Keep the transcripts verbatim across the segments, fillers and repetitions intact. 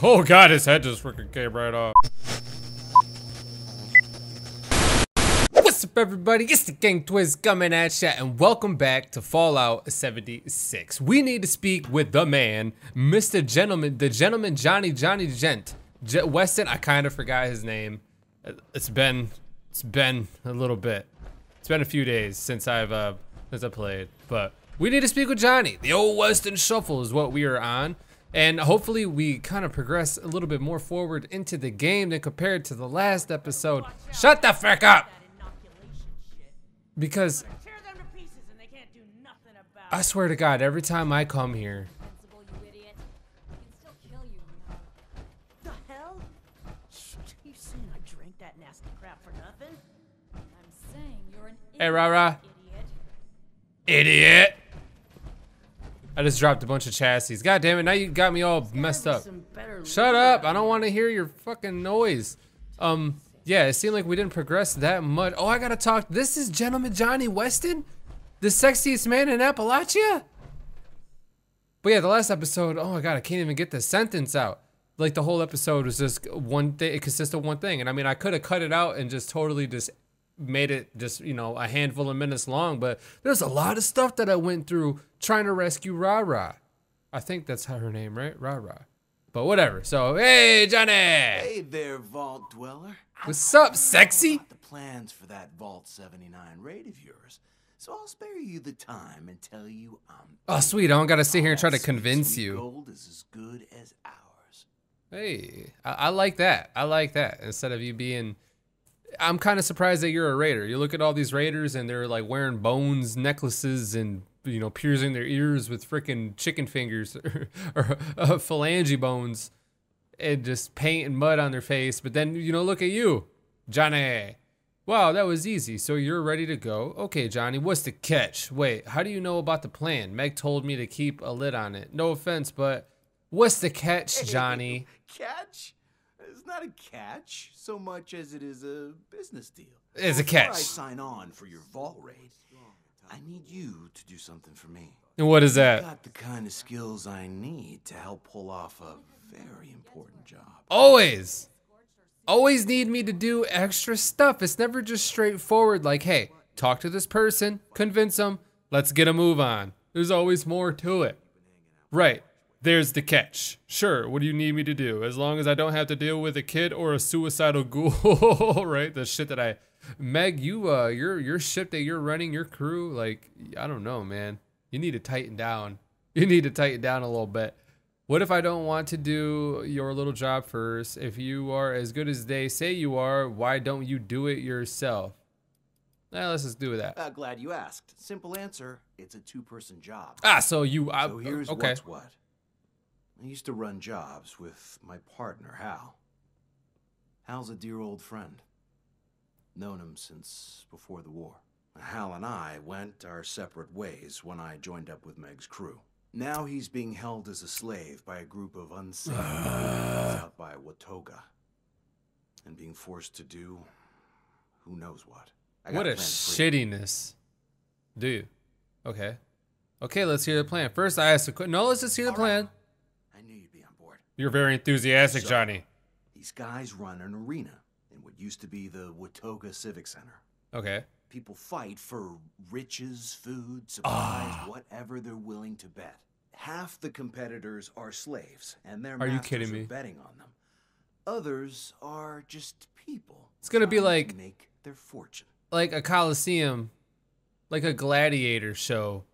Oh god, his head just freaking came right off. What's up everybody, it's the KingTwizz coming at ya and welcome back to Fallout seventy-six. We need to speak with the man, Mister Gentleman, the Gentleman Johnny, Johnny Gent, Je Weston. I kind of forgot his name. It's been, it's been a little bit. It's been a few days since I've, uh, since I played, but we need to speak with Johnny. The old Weston shuffle is what we are on. And hopefully we kind of progress a little bit more forward into the game than compared to the last episode. Shut the frick up! Because I swear to God, every time I come here, the hell? You saying I drank that nasty crap for nothing? I'm saying you're an idiot. Hey, Rara. Idiot. Idiot. I just dropped a bunch of chassis. God damn it, now you got me all messed up. Shut up, I don't want to hear your fucking noise. Um, yeah, it seemed like we didn't progress that much. Oh, I gotta talk, this is Gentleman Johnny Weston? The sexiest man in Appalachia? But yeah, the last episode, oh my god, I can't even get the sentence out. Like the whole episode was just one thing, it consists of one thing. And I mean, I could have cut it out and just totally just made it just, you know, a handful of minutes long, but there's a lot of stuff that I went through trying to rescue Rara. I think that's how her name, right? Rara. But whatever. So, hey, Johnny. Hey there, Vault Dweller. What's up, sexy? I got the plans for that Vault seventy-nine raid of yours, so I'll spare you the time and tell you I'm. Oh, sweet! I don't gotta sit here and try to convince you. Gold is as good as ours. Hey, I, I like that. I like that. Instead of you being. I'm kind of surprised that you're a raider. You look at all these raiders and they're like wearing bones, necklaces, and, you know, piercing their ears with freaking chicken fingers or, or uh, phalange bones and just paint and mud on their face. But then, you know, look at you, Johnny. Wow, that was easy. So you're ready to go. Okay, Johnny, what's the catch? Wait, how do you know about the plan? Meg told me to keep a lid on it. No offense, but what's the catch, Johnny? Hey, catch? It's not a catch so much as it is a business deal. It's a catch. Before I sign on for your vault raid, I need you to do something for me. And what is that? I've got the kind of skills I need to help pull off a very important job. Always. Always need me to do extra stuff. It's never just straightforward like, hey, talk to this person, convince them, let's get a move on. There's always more to it. Right. There's the catch. Sure, what do you need me to do? As long as I don't have to deal with a kid or a suicidal ghoul, right? The shit that I, Meg, you, uh, your your ship that you're running, your crew, like, I don't know, man. You need to tighten down. You need to tighten down a little bit. What if I don't want to do your little job first? If you are as good as they say you are, why don't you do it yourself? Nah, let's just do that. Uh, glad you asked. Simple answer. It's a two-person job. Ah, so you, I, so here's okay. What's what. I used to run jobs with my partner, Hal. Hal's a dear old friend. Known him since before the war. Hal and I went our separate ways when I joined up with Meg's crew. Now he's being held as a slave by a group of unsafe out by Watoga. And being forced to do who knows what. I got what a shittiness. Dude. Okay. Okay, let's hear the plan. First, I asked a question. No, let's just hear the All plan. Right. You're very enthusiastic, so, Johnny. These guys run an arena in what used to be the Watoga Civic Center. Okay. People fight for riches, food, supplies, oh. whatever they're willing to bet. Half the competitors are slaves, and their are masters you kidding me? Are betting on them. Others are just people. It's gonna be like to make their fortune, like a Colosseum, like a gladiator show.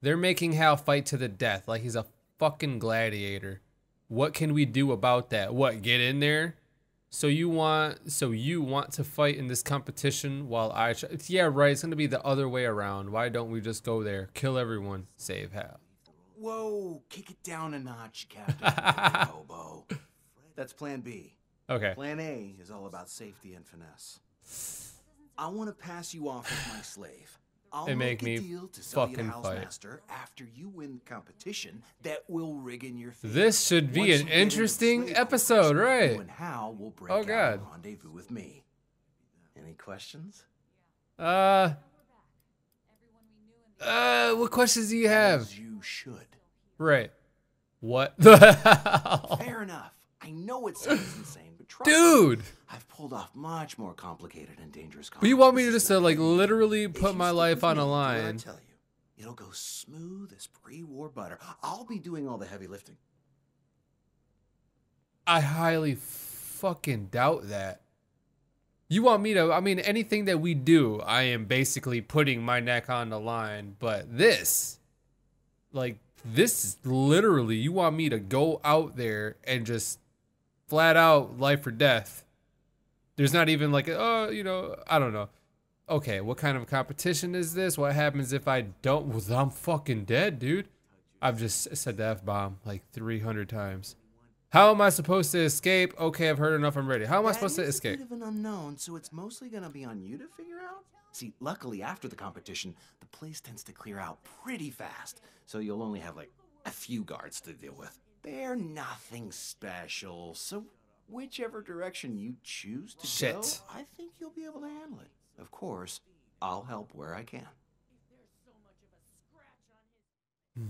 They're making Hal fight to the death, like he's a fucking gladiator. What can we do about that? What, get in there? So you want, so you want to fight in this competition while I try? Yeah, right. It's gonna be the other way around. Why don't we just go there, kill everyone, save Hal? Whoa! Kick it down a notch, Captain. Hobo. That's Plan B. Okay. Plan A is all about safety and finesse. I want to pass you off as my slave. I'll and make, make me a deal to sell fucking you Hal's fight. Master after you win the competition that will rig in your favor. This should be Once an interesting episode, right? You and Hal will break oh god. Out rendezvous with me. Any questions? Uh. Uh, what questions do you have? As you should. Right. What the hell? Fair enough. I know it sounds insane, but trust Dude. me, I've pulled off much more complicated and dangerous concepts. You want me to just to like literally put my life on a line? I tell you, it'll go smooth as pre-war butter. I'll be doing all the heavy lifting. I highly fucking doubt that. You want me to, I mean, anything that we do, I am basically putting my neck on the line, but this, like, this is literally, you want me to go out there and just flat out life or death. There's not even like, oh, you know, I don't know. Okay, what kind of competition is this? What happens if I don't? Well, I'm fucking dead, dude. I've just said the F-bomb like three hundred times. How am I supposed to escape? Okay, I've heard enough. I'm ready. How am I supposed to escape? It's a bit of an unknown, so it's mostly going to be on you to figure out. See, luckily after the competition, the place tends to clear out pretty fast, so you'll only have like a few guards to deal with. They're nothing special, so whichever direction you choose to Shit. go, I think you'll be able to handle it. Of course, I'll help where I can. Hmm.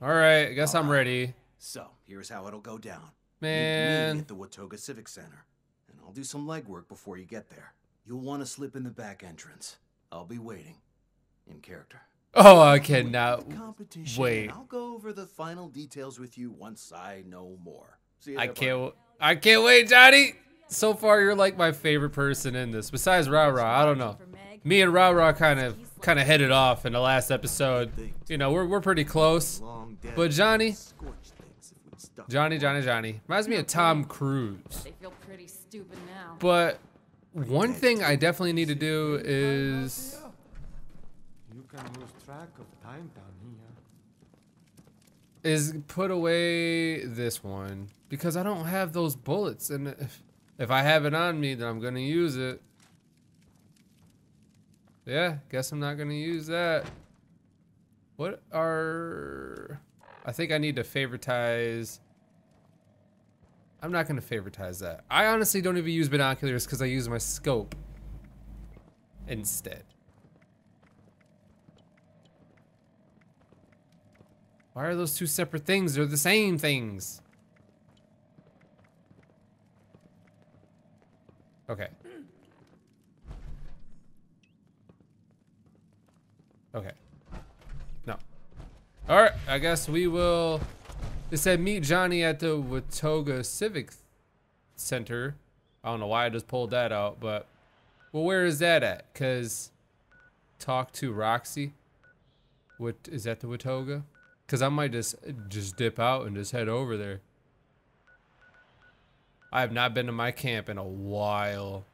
All right, I guess All I'm right. ready. So, here's how it'll go down. Man. Meet me at the Watoga Civic Center, and I'll do some legwork before you get there. You'll want to slip in the back entrance. I'll be waiting, in character. Oh, I cannot wait. I'll go over the final details with you once I know more. See you I can't. I can't wait, Johnny. So far, you're like my favorite person in this. Besides Ra Ra, I don't know. Me and Ra Ra kind of kind of headed off in the last episode. You know, we're we're pretty close. But Johnny. Johnny, Johnny, Johnny. Reminds me of Tom Cruise. They feel pretty stupid now. But one thing I definitely need to do is... You can lose track of time down here. Is put away this one. Because I don't have those bullets. And if, if I have it on me, then I'm going to use it. Yeah, guess I'm not going to use that. What are... I think I need to favoritize. I'm not gonna favoritize that. I honestly don't even use binoculars because I use my scope instead. Why are those two separate things? They're the same things. Okay. Okay. All right, I guess we will. They said meet Johnny at the Watoga Civic Center. I don't know why I just pulled that out, but well, where is that at? Cause talk to Roxy. What is that the Watoga? Cause I might just just dip out and just head over there. I have not been to my camp in a while.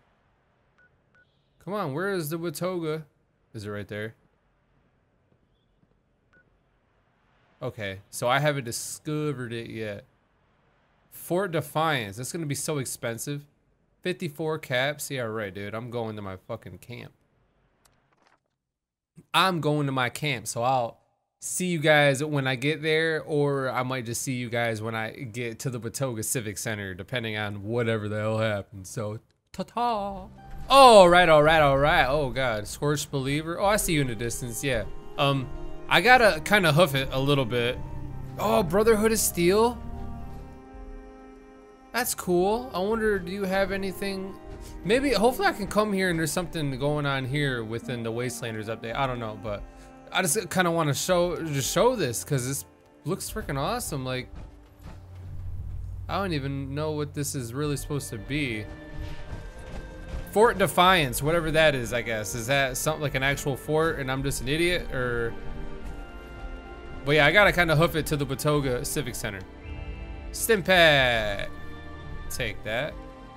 Come on, where is the Watoga? Is it right there? Okay, so I haven't discovered it yet. Fort Defiance. That's going to be so expensive. fifty-four caps. Yeah, right, dude. I'm going to my fucking camp. I'm going to my camp, so I'll see you guys when I get there, or I might just see you guys when I get to the Watoga Civic Center, depending on whatever the hell happens. So, ta-ta. Oh, all right, all right, all right. Oh, God. Scorched Believer. Oh, I see you in the distance. Yeah. Um... I gotta kind of hoof it a little bit. Oh, Brotherhood of Steel? That's cool. I wonder, do you have anything? Maybe, hopefully I can come here and there's something going on here within the Wastelanders update. I don't know, but I just kind of want to show just show this because this looks freaking awesome. Like, I don't even know what this is really supposed to be. Fort Defiance, whatever that is, I guess. Is that something like an actual fort and I'm just an idiot, or... But yeah, I gotta kind of hoof it to the Watoga Civic Center. Stimpad! Take that.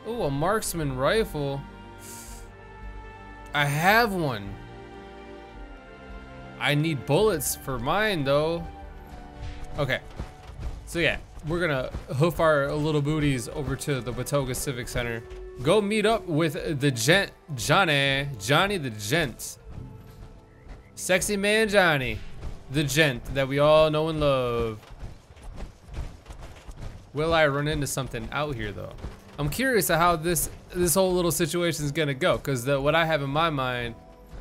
Ooh, a marksman rifle. I have one. I need bullets for mine, though. Okay. So yeah, we're gonna hoof our little booties over to the Watoga Civic Center. Go meet up with the gent, Johnny. Johnny the gent. Sexy man Johnny. The gent that we all know and love. Will I run into something out here though? I'm curious at how this this whole little situation is gonna go, because what I have in my mind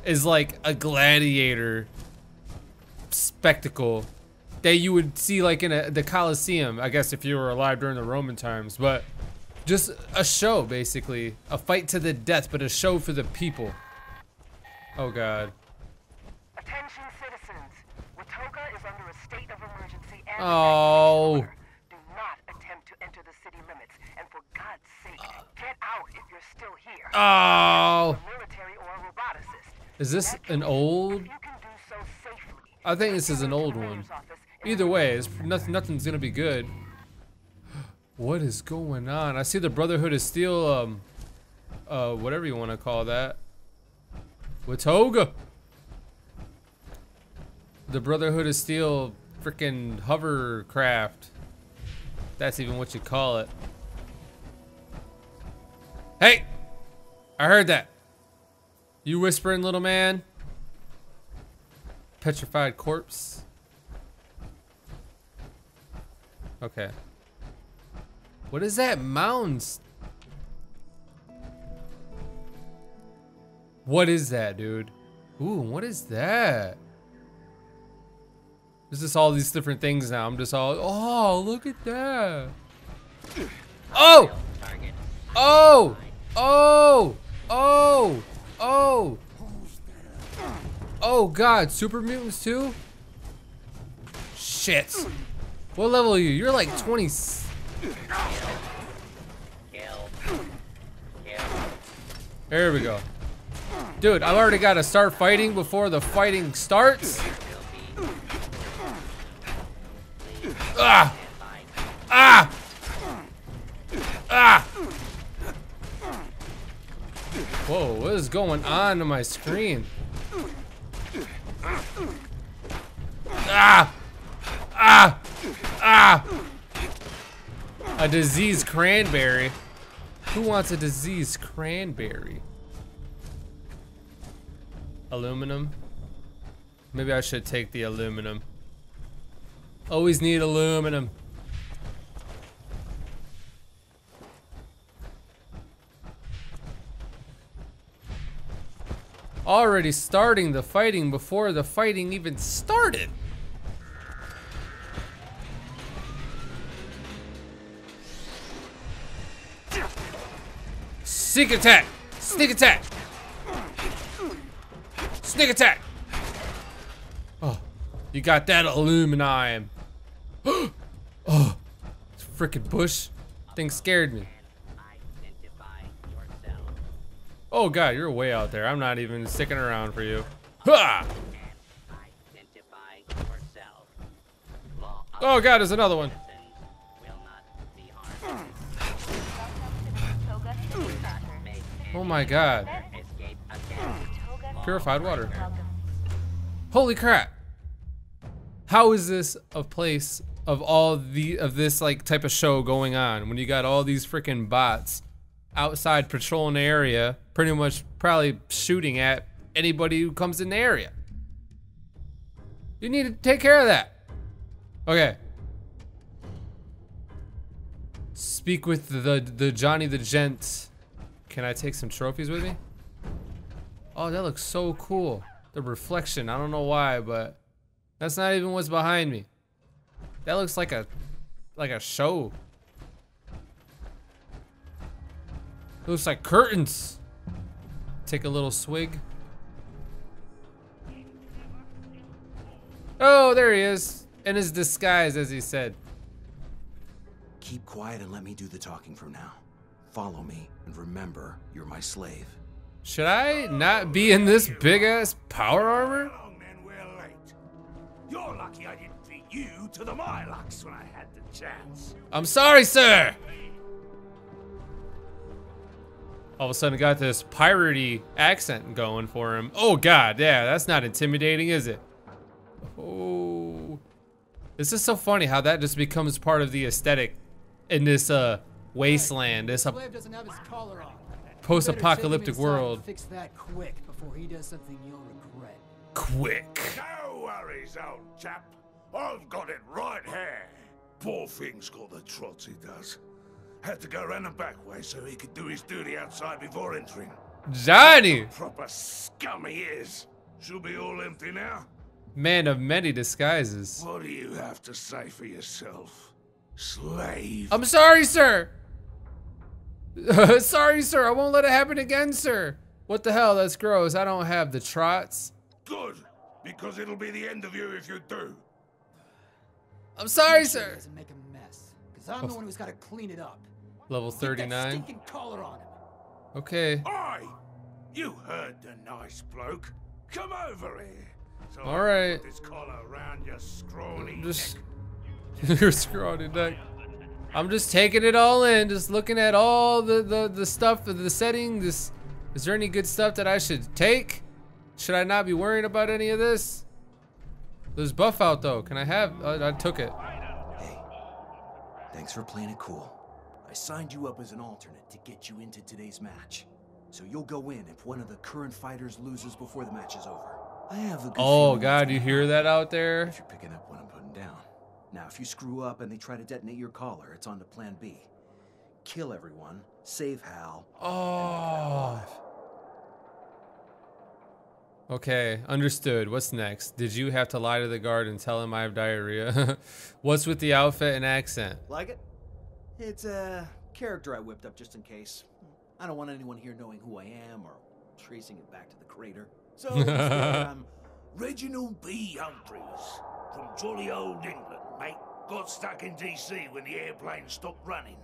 is like a gladiator spectacle that you would see like in a, the Colosseum, I guess, if you were alive during the Roman times. But just a show, basically. A fight to the death, but a show for the people. Oh, God. Attention, citizens. Watoga is under a state of emergency. And oh. Do not attempt to enter the city limits. And for God's sake, uh. get out if you're still here. Oh. A military or a roboticist. Is this an old? I think this is an old one. Either way, it's nothing, nothing's gonna be good. What is going on? I see the Brotherhood of Steel, um, uh, whatever you want to call that. Watoga. The Brotherhood of Steel freaking hovercraft. That's even what you call it. Hey, I heard that. You whispering, little man? Petrified corpse. Okay. What is that? Mounds. What is that, dude? Ooh, what is that? There's just all these different things now. I'm just all, oh, look at that. Oh! Oh! Oh! Oh! Oh! Oh God, super mutants too? Shit. What level are you? You're like twenty. Kill. Kill. Kill. There we go. Dude, I've already got to start fighting before the fighting starts. Ah! Ah! Ah! Whoa, what is going on to my screen? Ah! Ah! Ah! A diseased cranberry? Who wants a diseased cranberry? Aluminum? Maybe I should take the aluminum. Always need aluminum. Already starting the fighting before the fighting even started. Sneak attack! Sneak attack! Sneak attack! Oh, you got that aluminum. Oh, it's a frickin' bush. Thing scared me. Oh God, you're way out there. I'm not even sticking around for you. Ha! Oh God, there's another one. Oh my God. Purified water. Holy crap. How is this a place of all the of this like type of show going on when you got all these frickin' bots outside patrolling the area, pretty much probably shooting at anybody who comes in the area? You need to take care of that. Okay. Speak with the the Johnny the Gent. Can I take some trophies with me? Oh, that looks so cool. The reflection, I don't know why, but that's not even what's behind me. That looks like a like a show. It looks like curtains. Take a little swig. Oh, there he is. In his disguise, as he said. Keep quiet and let me do the talking from now. Follow me and remember, you're my slave. Should I not be in this big ass power armor? Oh, man, we're late. You're lucky I didn't beat you to the Mylocks when I had the chance. I'm sorry, sir. All of a sudden got this piratey accent going for him. Oh God, yeah, that's not intimidating, is it? Oh, this is so funny how that just becomes part of the aesthetic in this uh, wasteland, this uh, post-apocalyptic world. Fix that quick before he does something you'll regret. Quick. No worries, old chap. I've got it right here. Poor thing's got the trots he does. Had to go around the back way so he could do his duty outside before entering. Johnny! Proper scum he is. She'll be all empty now. Man of many disguises. What do you have to say for yourself, slave? I'm sorry, sir. Sorry, sir. I won't let it happen again, sir. What the hell? That's gross. I don't have the trots. Good, because it'll be the end of you if you do. I'm sorry, sure sir. Doesn't make a mess, because I'm oh. the one who's got to clean it up. Level thirty-nine. Get that stinking collar on him. Okay. Oi! You heard the nice bloke. Come over here. So all right. Put this collar around your scrawny just, neck. Your scrawny neck. I'm just taking it all in, just looking at all the the the stuff, the setting. This is there any good stuff that I should take? Should I not be worrying about any of this? There's buff out though. Can I have? Uh, I took it. Hey, thanks for playing it cool. I signed you up as an alternate to get you into today's match, so you'll go in if one of the current fighters loses before the match is over. I have a good oh god, you hear that out there? If you're picking up what I'm putting down. Now, if you screw up and they try to detonate your collar, it's on to Plan B. Kill everyone, save Hal. Oh. Okay, understood. What's next? Did you have to lie to the guard and tell him I have diarrhea? What's with the outfit and accent? Like it? It's a character I whipped up just in case. I don't want anyone here knowing who I am or tracing it back to the crater. So, I'm Reginald B. Humphreys from jolly old England, mate. Got stuck in D C when the airplane stopped running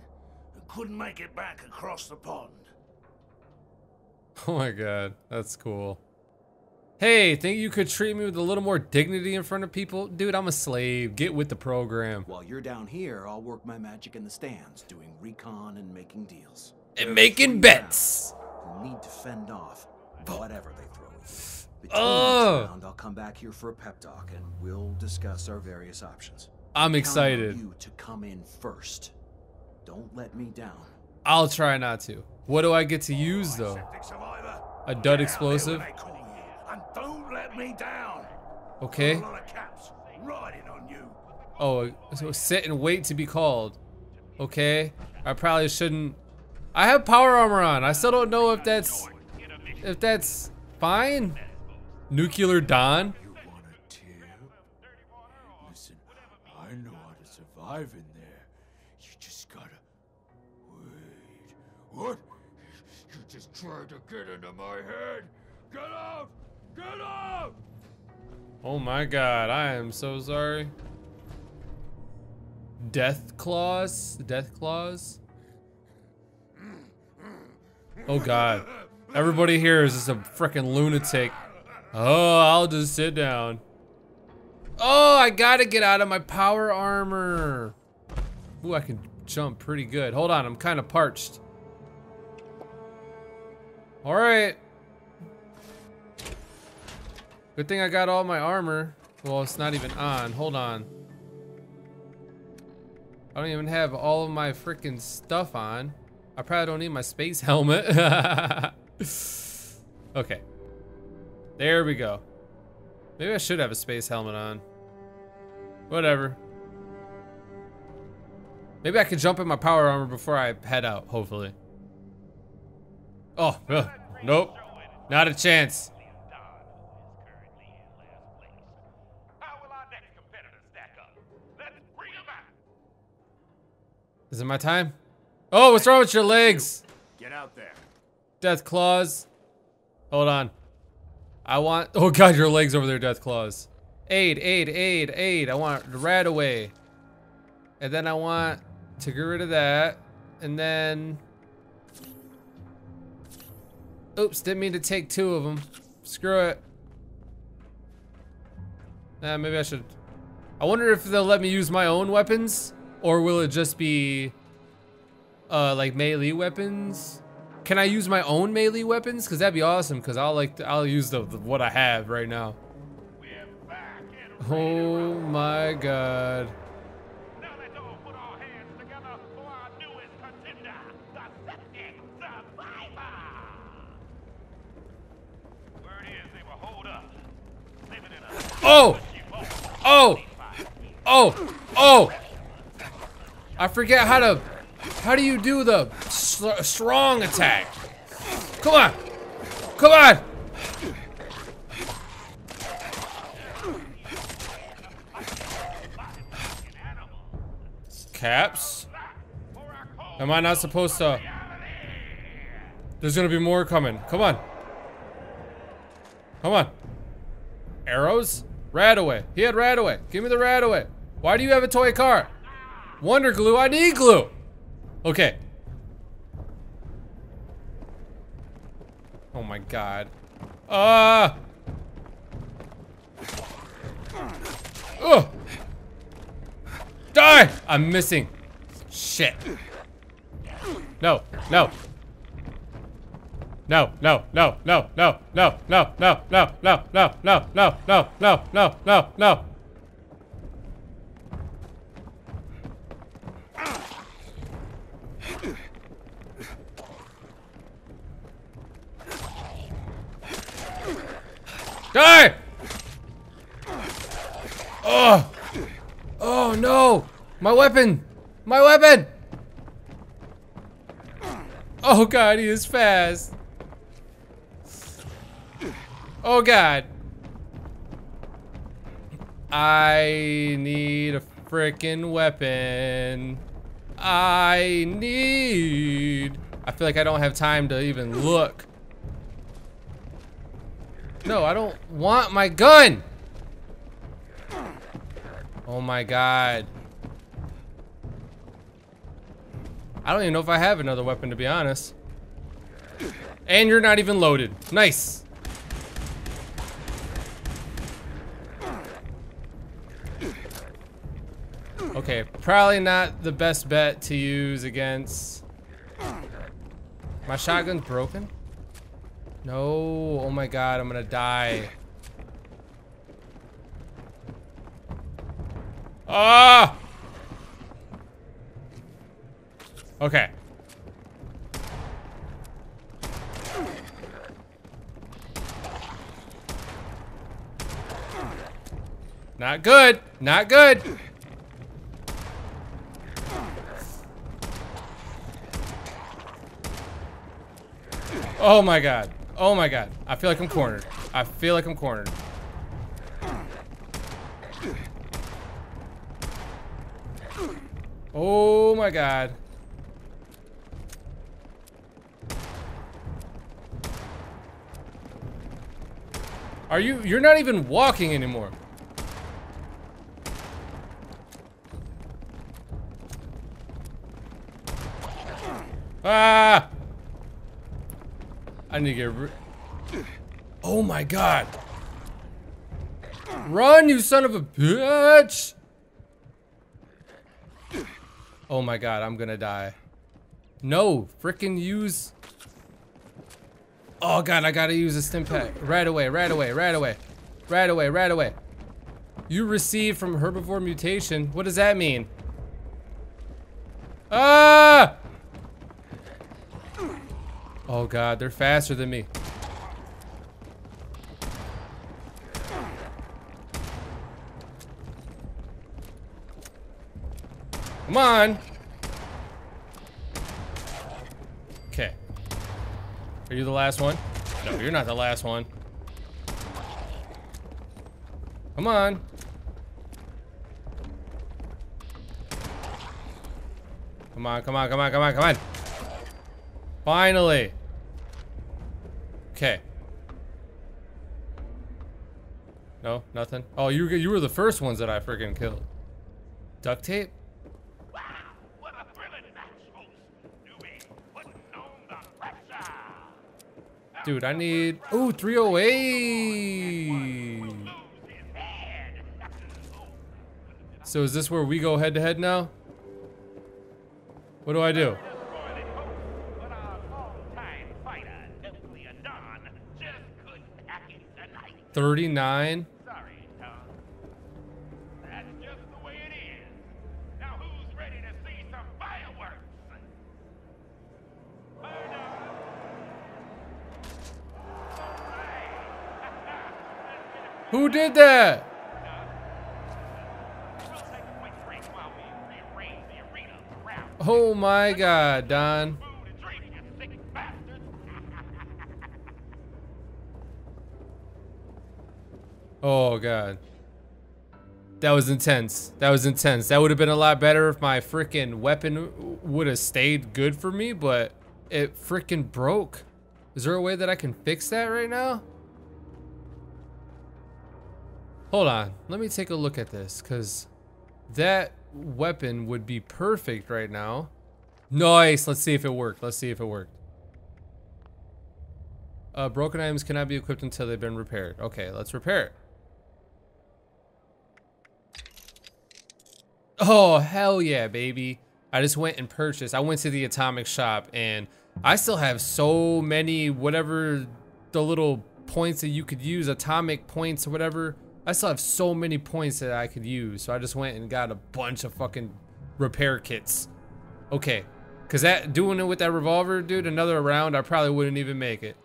and couldn't make it back across the pond. Oh my god, that's cool. Hey, think you could treat me with a little more dignity in front of people? Dude, I'm a slave. Get with the program. While you're down here, I'll work my magic in the stands, doing recon and making deals. And making bets! Who need to fend off whatever they throw at you. Between oh. round, I'll come back here for a pep talk, and we'll discuss our various options. I'm excited. I want you to come in first. Don't let me down. I'll try not to. What do I get to use, though? A dud explosive? And don't let me down. Okay. A lot of caps riding on you. Oh, so sit and wait to be called. Okay. I probably shouldn't. I have power armor on. I still don't know if that's if that's fine. Nuclear Don. You want a tear? Listen, I know how to survive in there. You just gotta wait. What? You just tried to get into my head. Get up! Get up! Oh my god, I am so sorry. Death claws? Death claws? Oh god. Everybody here is just a freaking lunatic. Oh, I'll just sit down. Oh, I gotta get out of my power armor. Ooh, I can jump pretty good. Hold on, I'm kind of parched. Alright. Good thing I got all my armor. Well, it's not even on. Hold on. I don't even have all of my freaking stuff on. I probably don't need my space helmet. Okay. There we go. Maybe I should have a space helmet on. Whatever. Maybe I could jump in my power armor before I head out, hopefully. Oh, ugh. Nope. Not a chance. Is it my time? Oh, what's wrong with your legs? Get out there. Death claws. Hold on. I want. Oh god, your legs over there, death claws. Aid, aid, aid, aid. I want right away. And then I want to get rid of that. And then. Oops, didn't mean to take two of them. Screw it. Nah, maybe I should. I wonder if they'll let me use my own weapons. Or will it just be uh, like melee weapons? Can I use my own melee weapons? Because that'd be awesome, because I'll like I'll use the, the what I have right now. Oh my god. Oh! Oh! Oh! Oh! I forget how to, how do you do the strong attack? Come on, come on. Caps? Am I not supposed to? There's gonna be more coming. Come on. Come on. Arrows? Rad away. He had rad away. Give me the rad away. Why do you have a toy car? Wonder glue. I need glue. Okay. Oh my god. Ah. Uh. Oh. Die! I'm missing. Shit. No. No. No, no, no, no, no, no, no, no, no, no, no, no, no, no, no, no, no, no. Die! Oh! Oh no! My weapon! My weapon! Oh god, he is fast. Oh god. I need a frickin' weapon. I need... I feel like I don't have time to even look. No, I don't want my gun. Oh my god. I don't even know if I have another weapon, to be honest. And you're not even loaded. Nice. Okay, probably not the best bet to use against... My shotgun's broken? No, oh my god, I'm gonna die. Ah! Okay. Not good, not good. Oh my god. Oh my god. I feel like I'm cornered. I feel like I'm cornered. Oh my god. Are you- you're not even walking anymore. Ah! I need to get rid. Oh my god. Run, you son of a bitch. Oh my god, I'm gonna die. No, freaking use. Oh god, I gotta use a stim pack. Right away, right away, right away. Right away, right away. You received from herbivore mutation. What does that mean? Ah! Oh god, they're faster than me. Come on. Okay. Are you the last one? No, you're not the last one. Come on. Come on, come on, come on, come on, come on. Finally. Okay. No, nothing. Oh, you you were the first ones that I freaking killed. Duct tape? Wow, what a thrilling match, folks. Newbie putting on the pressure. Dude, I need ooh, three oh eight. So is this where we go head to head now? What do I do? thirty-nine? Sorry, Tom. That's just the way it is. Now who's ready to see some fireworks? Burn up. Who did that? Oh my god, Don. Oh god. That was intense. That was intense. That would have been a lot better if my freaking weapon would have stayed good for me, but it freaking broke. Is there a way that I can fix that right now? Hold on. Let me take a look at this, because that weapon would be perfect right now. Nice. Let's see if it worked. Let's see if it worked. Uh, broken items cannot be equipped until they've been repaired. Okay, let's repair it. Oh, hell yeah, baby. I just went and purchased. I went to the atomic shop, and I still have so many whatever the little points that you could use, atomic points or whatever. I still have so many points that I could use. So I just went and got a bunch of fucking repair kits. Okay, because that doing it with that revolver, dude, another round, I probably wouldn't even make it.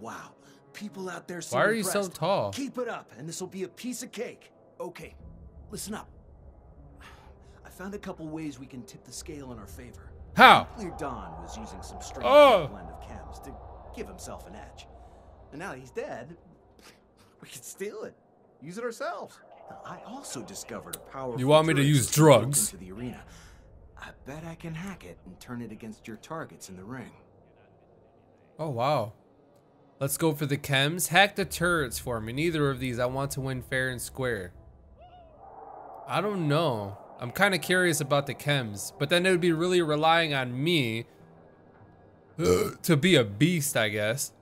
Wow, people out there so Why are you impressed. So tall? Keep it up, and this will be a piece of cake. Okay, listen up. Found a couple ways we can tip the scale in our favor. How? Nuclear Don was using some strange oh. blend of chems to give himself an edge. And now that he's dead, we can steal it. Use it ourselves. I also discovered a powerful You want me to use drugs? To the arena. I bet I can hack it and turn it against your targets in the ring. Oh, wow. Let's go for the chems. Hack the turrets for me. Neither of these. I want to win fair and square. I don't know. I'm kind of curious about the chems, but then it would be really relying on me to be a beast, I guess.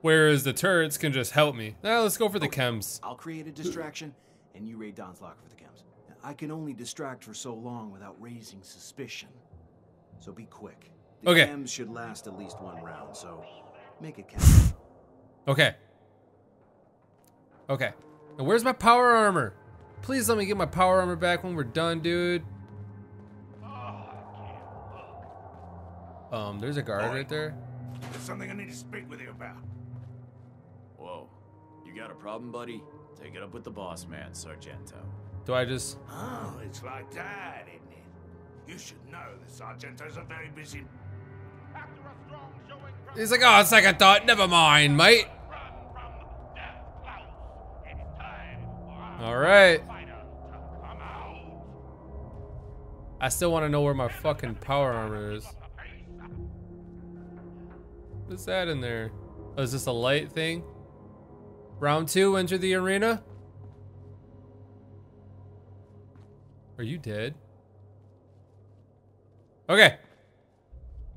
Whereas the turrets can just help me. Now let's go for the okay. chems. I'll create a distraction, and you raid Don's locker for the chems. Now, I can only distract for so long without raising suspicion. So be quick. The okay. chems should last at least one round, so make it count. Okay. Okay. Now where's my power armor? Please let me get my power armor back when we're done, dude. Um, there's a guard Boy, right there. There's something I need to speak with you about. Whoa. You got a problem, buddy? Take it up with the boss man, Sargento. Do I just... Oh, it's like that, isn't it? You should know the Sargento's a very busy... After a strong showing from... He's like, oh, it's like I thought. Never mind, mate. All right. I still want to know where my fucking power armor is. What's that in there? Oh, is this a light thing? Round two, enter the arena. Are you dead? Okay.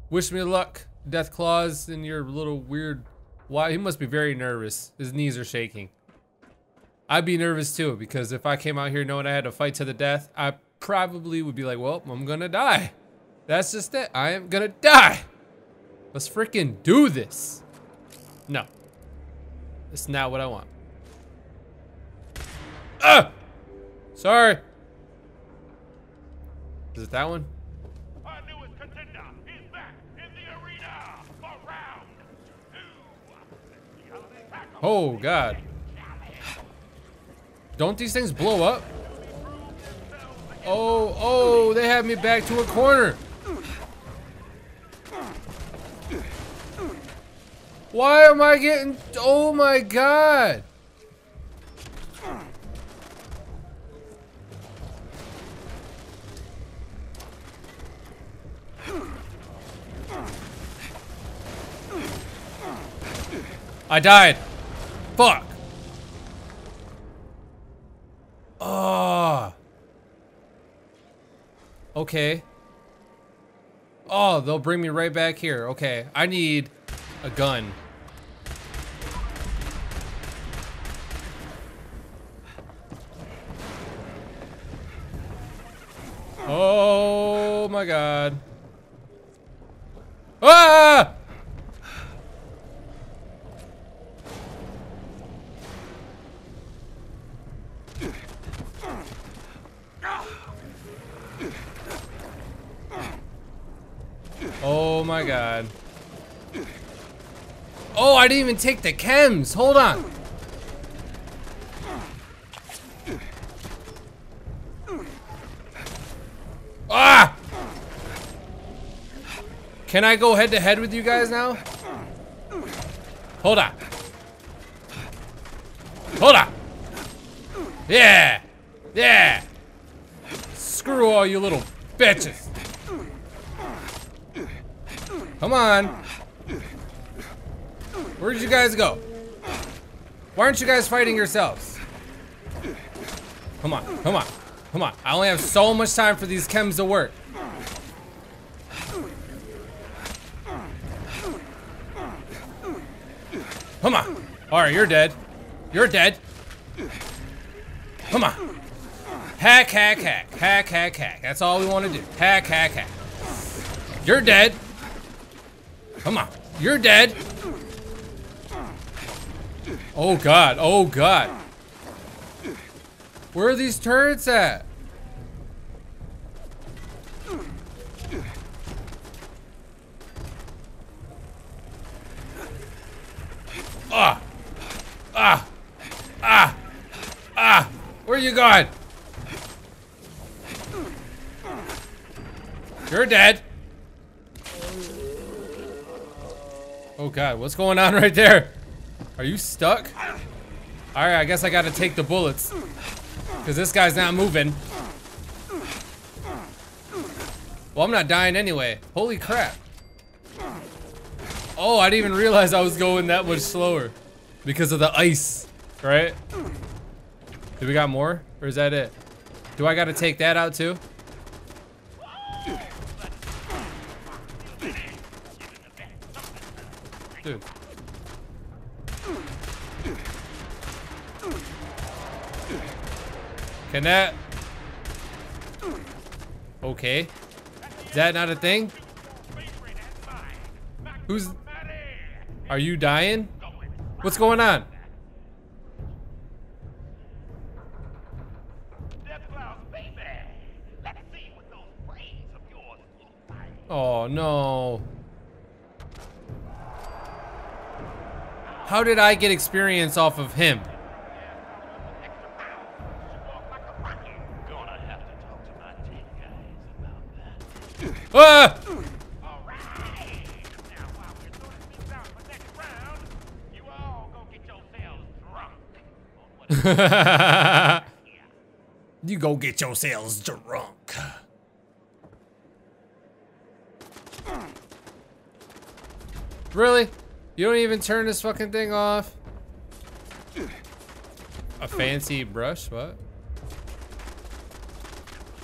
Wish me luck, Deathclaws, in your little weird... Why? He must be very nervous. His knees are shaking. I'd be nervous too, because if I came out here knowing I had to fight to the death, I probably would be like, well, I'm gonna die. That's just it. I am gonna die. Let's freaking do this. No. It's not what I want. Ah! Sorry. Is it that one? Our newest contender is back in the arena for round two. Oh, God. Don't these things blow up? Oh, oh, they have me back to a corner. Why am I getting, oh my God. I died. Fuck. Oh. Okay. Oh, they'll bring me right back here. Okay, I need a gun. Oh my God. Ah! Oh my God. Oh, I didn't even take the chems. Hold on. Ah! Can I go head to head with you guys now? Hold on. Hold on. Yeah. Yeah. Screw all you little bitches. Come on. Where did you guys go? Why aren't you guys fighting yourselves? Come on, come on, come on. I only have so much time for these chems to work. Come on. All right, you're dead. You're dead. Come on. Hack, hack, hack. Hack, hack, hack. That's all we want to do. Hack, hack, hack. You're dead. Come on. You're dead. Oh, God. Oh, God. Where are these turrets at? Ah! Ah! Ah! Ah! Where are you going? You're dead. Oh, God. What's going on right there? Are you stuck? Alright, I guess I gotta take the bullets. Because this guy's not moving. Well, I'm not dying anyway. Holy crap. Oh, I didn't even realize I was going that much slower. Because of the ice, right? Do we got more? Or is that it? Do I gotta take that out too? Dude. Can that? Okay. Is that not a thing? Who's? Are you dying? What's going on? Oh no. How did I get experience off of him? Ah! You go get yourselves drunk. Really? You don't even turn this fucking thing off? A fancy brush? What?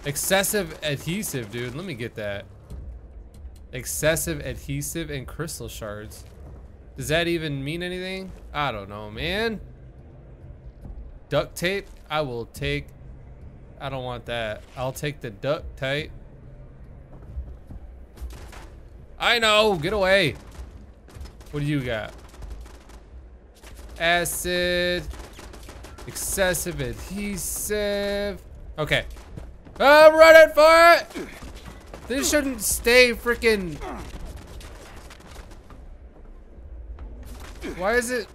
Excessive adhesive, dude. Let me get that. Excessive adhesive and crystal shards. Does that even mean anything? I don't know, man. Duct tape? I will take... I don't want that. I'll take the duct tape. I know! Get away! What do you got? Acid. Excessive adhesive. Okay. I'm running for it! This shouldn't stay freaking... Why is it...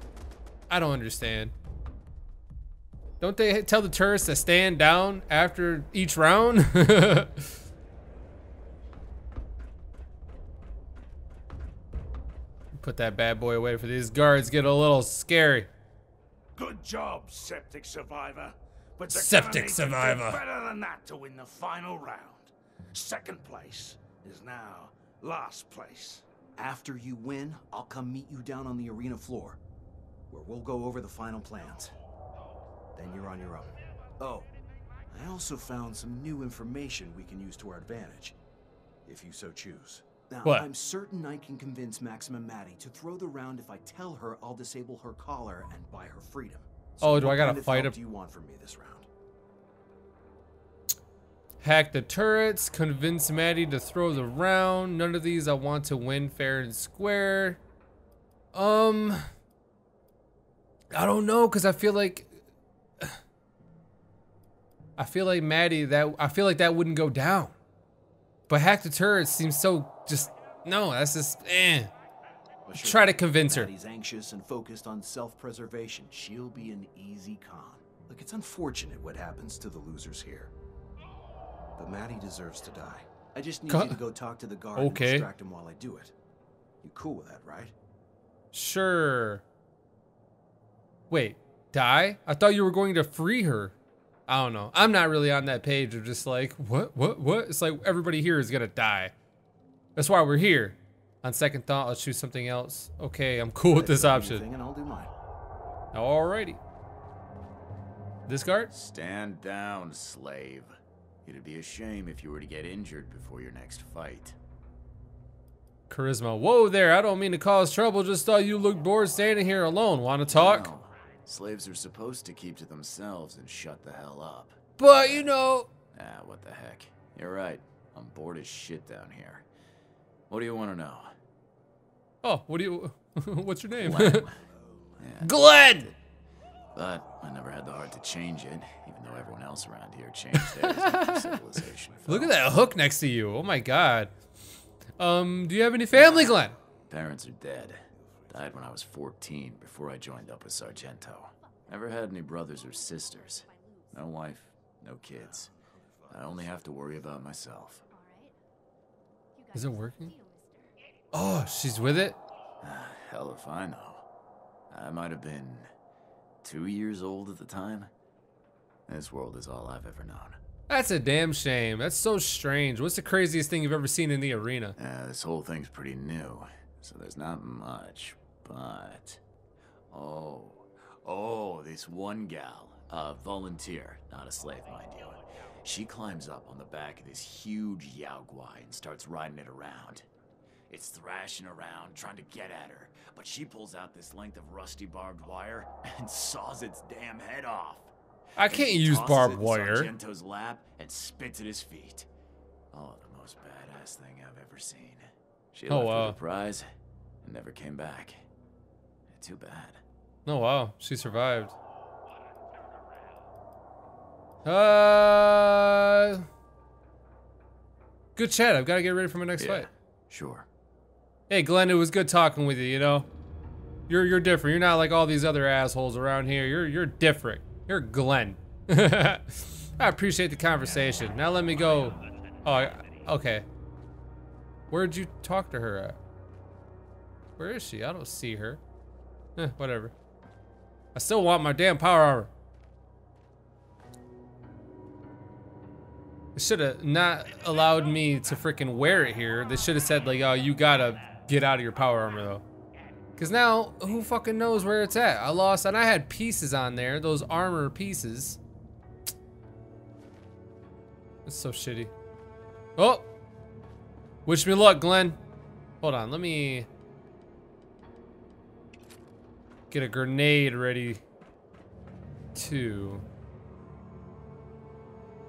I don't understand. Don't they tell the tourists to stand down after each round? Put that bad boy away for these guards get a little scary. Good job, septic survivor. But the septic survivor. Better than that to win the final round. Second place is now last place. After you win, I'll come meet you down on the arena floor, where we'll go over the final plans. Then you're on your own. Oh, I also found some new information we can use to our advantage, if you so choose. Now, what? I'm certain I can convince Maxima Maddie to throw the round if I tell her I'll disable her collar and buy her freedom. So oh, do I gotta fight him? What do you want from me this round? Hack the turrets, convince Maddie to throw the round. None of these I want to win fair and square. Um, I don't know, cause I feel like, I feel like Maddie that I feel like that wouldn't go down. But hack the turrets seems so just no. That's just eh. Well, sure. Try to convince her. Maddie's anxious and focused on self-preservation. She'll be an easy con. Look, it's unfortunate what happens to the losers here. But Maddie deserves to die. I just need Co you to go talk to the guard okay. and distract him while I do it. You cool with that, right? Sure. Wait, die? I thought you were going to free her. I don't know. I'm not really on that page of just like, what, what, what? It's like everybody here is gonna die. That's why we're here. On second thought, let's choose something else. Okay, I'm cool with this option. And I'll do mine. Alrighty. Discard? Stand down, slave. It'd be a shame if you were to get injured before your next fight. Charisma. Whoa there, I don't mean to cause trouble. Just thought you looked bored standing here alone. Want to talk? No. Slaves are supposed to keep to themselves and shut the hell up. But, you know... Ah, what the heck. You're right. I'm bored as shit down here. What do you want to know? Oh, what do you... What's your name? Glenn. Yeah, Glenn! But I never had the heart to change it, even though everyone else around here changed theirs after civilization fell. Look at that hook next to you. Oh, my God. Um, do you have any family, Glenn? Parents are dead. Died when I was fourteen, before I joined up with Sargento. Never had any brothers or sisters. No wife, no kids. I only have to worry about myself. Is it working? Oh, she's with it? Hell if I know. I might have been two years old at the time. This world is all I've ever known. That's a damn shame. That's so strange. What's the craziest thing you've ever seen in the arena? Uh, this whole thing's pretty new. So there's not much, but... Oh, oh, this one gal, a volunteer, not a slave, mind you. She climbs up on the back of this huge yaguai and starts riding it around. It's thrashing around, trying to get at her, but she pulls out this length of rusty barbed wire and saws its damn head off. I can't use barbed wire. Sargento's lap and spits at his feet. Oh, the most badass thing I've ever seen. She left with the prize and never came back. Too bad. Oh wow, she survived. Uh, good chat. I've got to get ready for my next yeah, fight. Sure. Hey, Glenn, it was good talking with you. You know, you're you're different. You're not like all these other assholes around here. You're you're different. You're Glenn. I appreciate the conversation. Now let me go. Oh, okay. Where'd you talk to her at? Where is she? I don't see her. Eh, whatever. I still want my damn power armor. They should have not allowed me to freaking wear it here. They should have said like, oh, you gotta get out of your power armor though. Cause now who fucking knows where it's at? I lost and I had pieces on there, those armor pieces. That's so shitty. Oh! Wish me luck, Glenn. Hold on, let me get a grenade ready to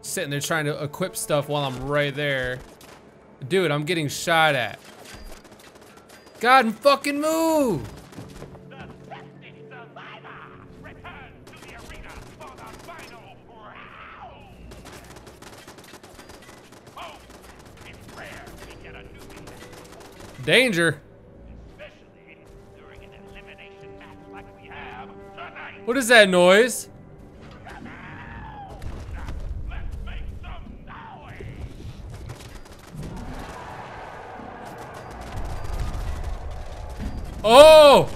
sitting there trying to equip stuff while I'm right there. Dude, I'm getting shot at. God fucking move! The destined survivor returns to the arena for the final round. Oh, it's rare we get a new event. Danger. Especially during an elimination match like we have tonight. What is that noise? Let's make some noise. Oh!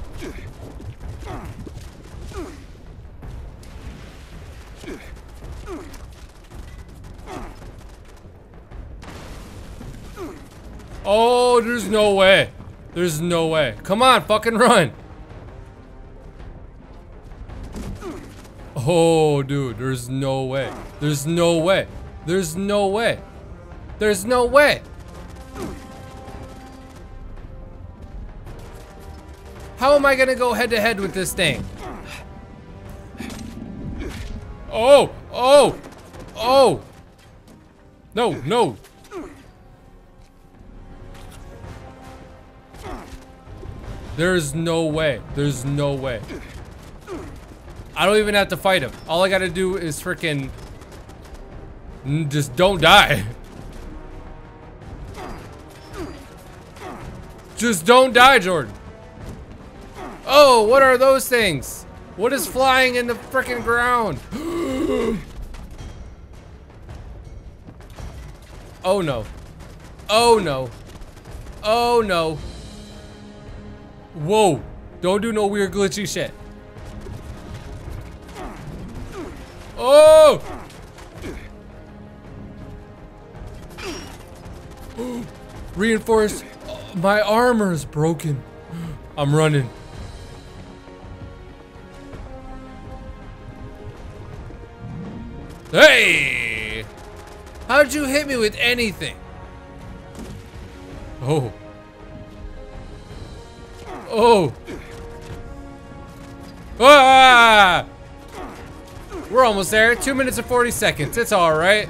Oh, there's no way. There's no way. Come on, fucking run. Oh, dude, there's no way. There's no way. There's no way. There's no way. How am I gonna go head to head with this thing? Oh, oh, oh. No, no. There's no way. There's no way. I don't even have to fight him. All I gotta do is freaking just don't die. Just don't die, Jordan. Oh, what are those things? What is flying in the frickin' ground? Oh no. Oh no. Oh no. Whoa. Don't do no weird glitchy shit. Oh! Reinforced. My armor is broken. I'm running. Hey! How'd you hit me with anything? Oh. Oh. Ah! We're almost there. two minutes and forty seconds. It's all right.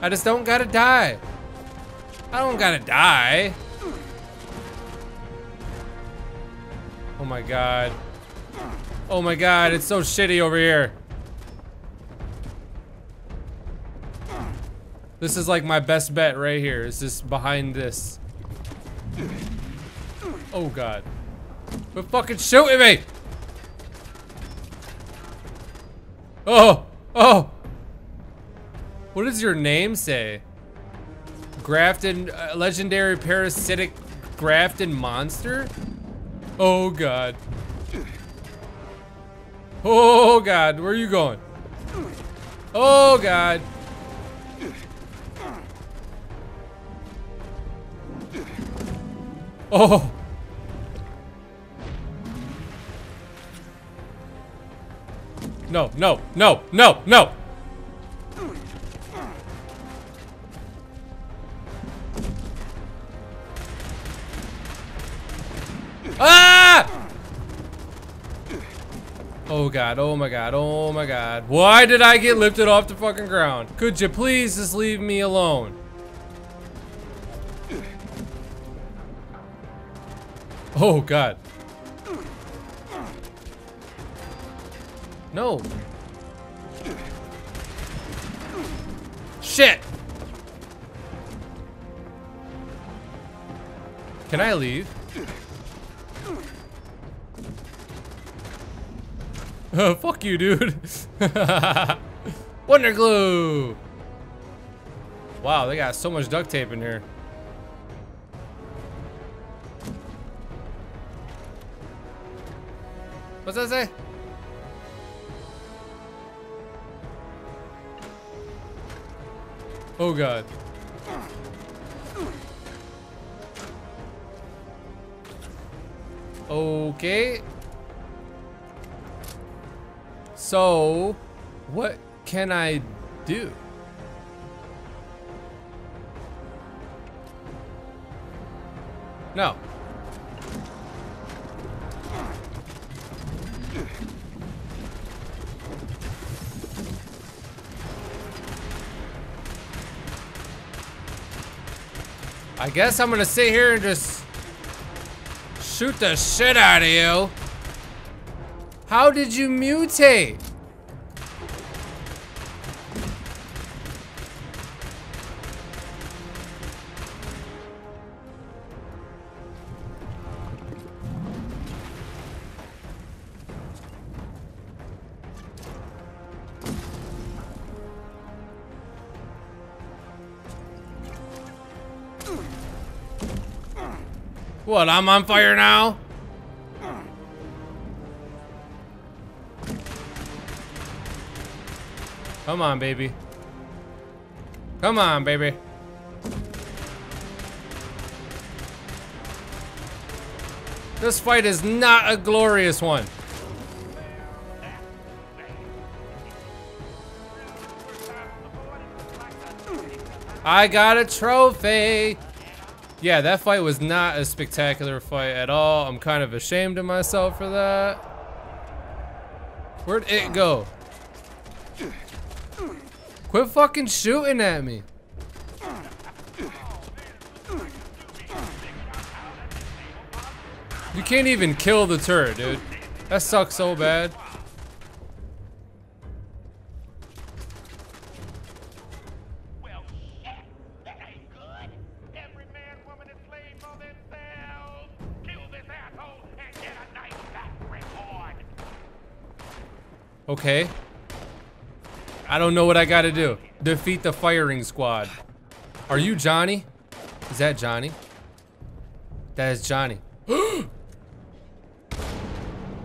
I just don't gotta die. I don't gotta die. Oh my god. Oh my god, it's so shitty over here. This is like my best bet right here. It's just behind this. Oh god. But fucking shoot at me! Oh! Oh! What does your name say? Grafton, uh, legendary parasitic Grafton Monster? Oh god. Oh god, where are you going? Oh god. Oh. No, no, no, no, no. Ah! Oh god, oh my god, oh my god. Why did I get lifted off the fucking ground? Could you please just leave me alone? Oh god. No. Shit. Can I leave? Oh, fuck you, dude. Wonder glue. Wow, they got so much duct tape in here. What's that say? Oh god. Okay. So, what can I do? No. I guess I'm gonna sit here and just shoot the shit out of you. How did you mutate? What, I'm on fire now? Come on, baby. Come on, baby. This fight is not a glorious one. I got a trophy. Yeah, that fight was not a spectacular fight at all. I'm kind of ashamed of myself for that. Where'd it go? Quit fucking shooting at me. You can't even kill the turret, dude. That sucks so bad. Okay. I don't know what I gotta do. Defeat the firing squad. Are you Johnny? Is that Johnny? That is Johnny.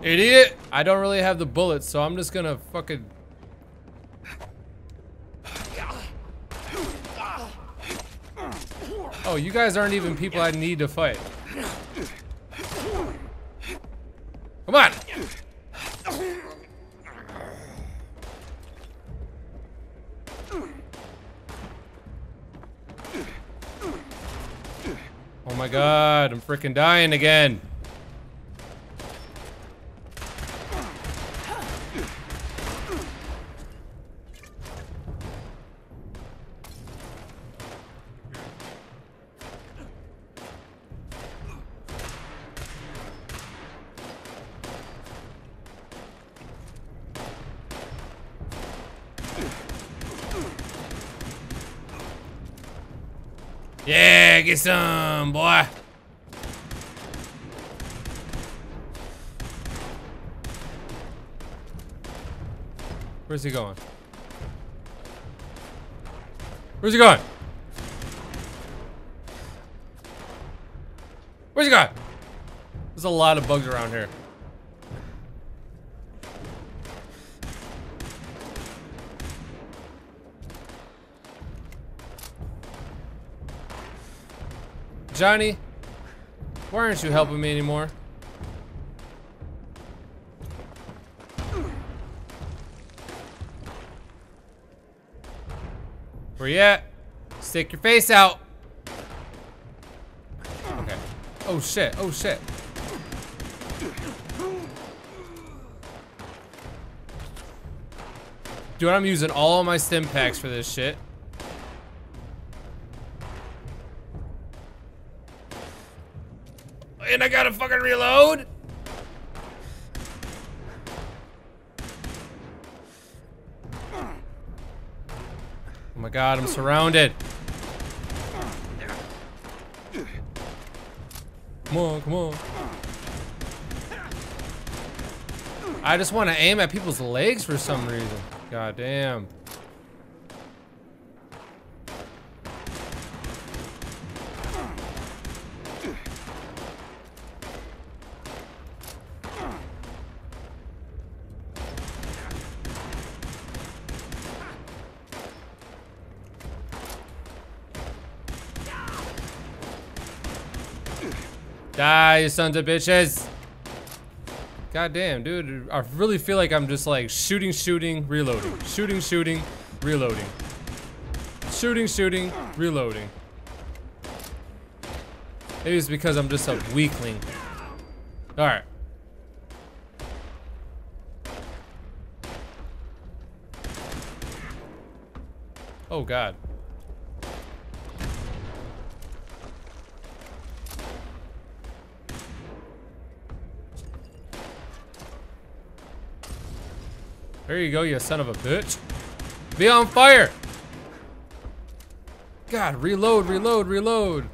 Idiot! I don't really have the bullets, so I'm just gonna fucking... Oh, you guys aren't even people I need to fight. Come on! Oh my god, I'm freaking dying again. Yeah, get some, boy. Where's he going? Where's he going? Where's he going? There's a lot of bugs around here. Johnny, why aren't you helping me anymore? Where you at? Stick your face out. Okay. Oh shit, oh shit. Dude, I'm using all my stim packs for this shit. And I gotta fucking reload. Oh my god, I'm surrounded. Come on, come on. I just want to aim at people's legs for some reason. God damn. Die, you sons of bitches. Goddamn, dude. I really feel like I'm just like shooting, shooting, reloading. Shooting, shooting, reloading. Shooting, shooting, reloading. Maybe it's because I'm just a weakling. Alright. Oh, God. There you go, you son of a bitch. Be on fire! God, reload, reload, reload.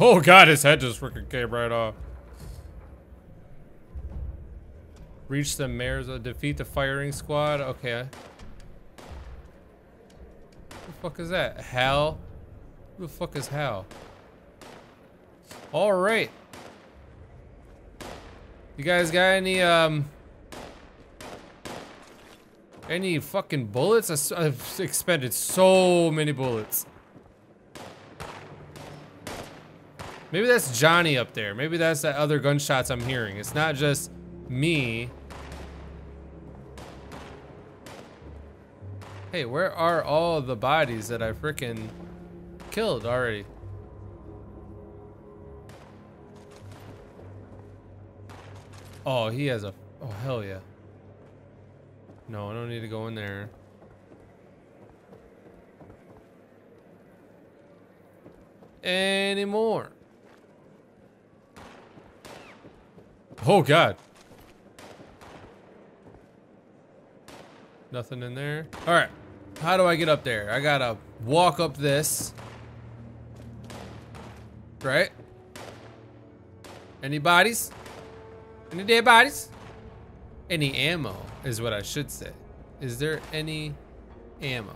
Oh god, his head just freaking came right off. Reach the mayor's, uh, defeat the firing squad, okay. Who the fuck is that? Hal? Who the fuck is Hal? All right. You guys got any um any fucking bullets? I've expended so many bullets. Maybe that's Johnny up there. Maybe that's the other gunshots I'm hearing. It's not just me. Hey, where are all the bodies that I frickin' killed already? Oh, he has a, oh hell yeah. No, I don't need to go in there. Anymore. Oh God. Nothing in there. All right, how do I get up there? I gotta walk up this, right? Any bodies? Any dead bodies? Any ammo is what I should say. Is there any ammo?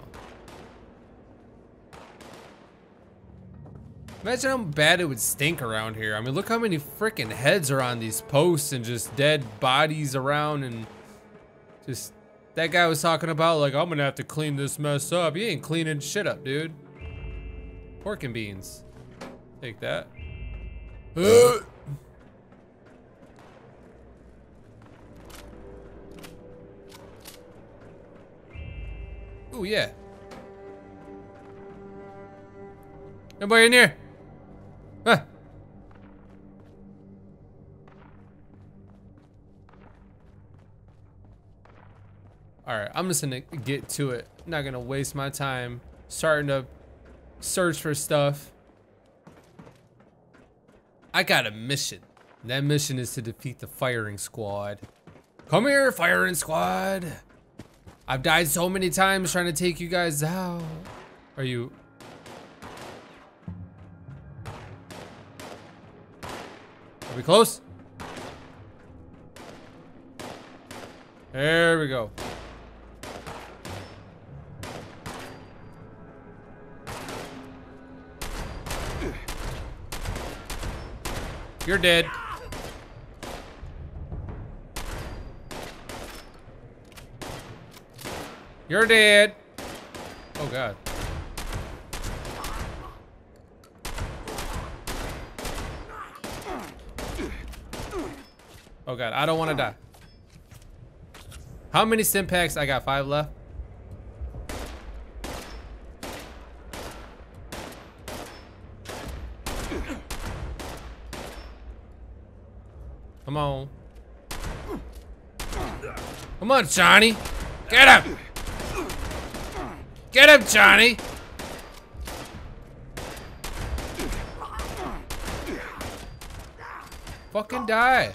Imagine how bad it would stink around here. I mean, look how many freaking heads are on these posts and just dead bodies around and just That guy was talking about, like, I'm gonna have to clean this mess up. You ain't cleaning shit up, dude. Pork and beans. Take that. Uh. Ooh, yeah. Nobody in here. Huh. All right, I'm just gonna get to it. I'm not gonna waste my time starting to search for stuff. I got a mission. That mission is to defeat the firing squad. Come here, firing squad. I've died so many times trying to take you guys out. Are you? Are we close? There we go. You're dead. You're dead. Oh God. Oh God, I don't want to die. How many stim packs? I got five left. Come on. Come on, Johnny. Get up. Get up, Johnny. Fucking die.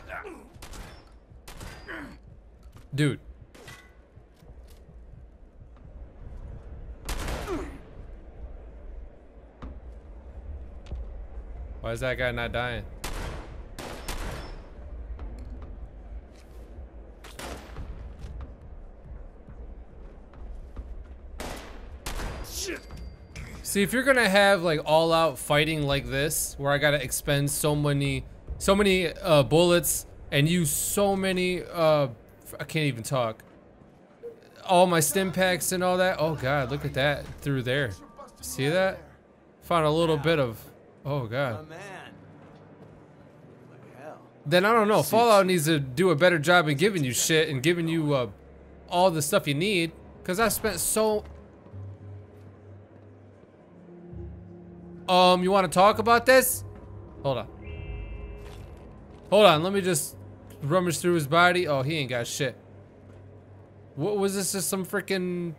Dude. Why is that guy not dying? See, if you're gonna have like all out fighting like this, where I gotta expend so many, so many uh, bullets and use so many, uh, I can't even talk. All my stim packs and all that. Oh God, look at that through there. See that? Found a little bit of, oh God. Then I don't know, Fallout needs to do a better job in giving you shit and giving you uh, all the stuff you need. Cause I spent so Um, you want to talk about this? Hold on. Hold on, let me just rummage through his body. Oh, he ain't got shit. What was this, just some freaking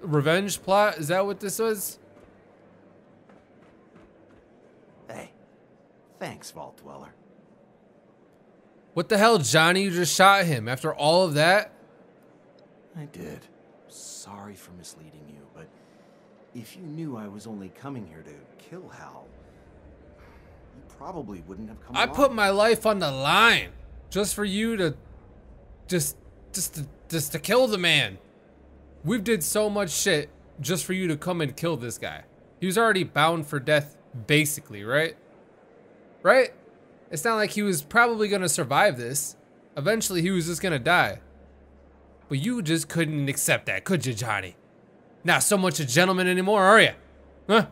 revenge plot? Is that what this was? Hey, thanks, Vault Dweller. What the hell, Johnny? You just shot him after all of that? I did. Sorry for misleading you, but if you knew I was only coming here to kill Hal, you probably wouldn't have come. I along. Put my life on the line just for you to, just, just, to, just to kill the man. We've did so much shit just for you to come and kill this guy. He was already bound for death, basically, right? Right? It's not like he was probably gonna survive this. Eventually, he was just gonna die. But you just couldn't accept that, could you, Johnny? Not so much a gentleman anymore, are you? Huh?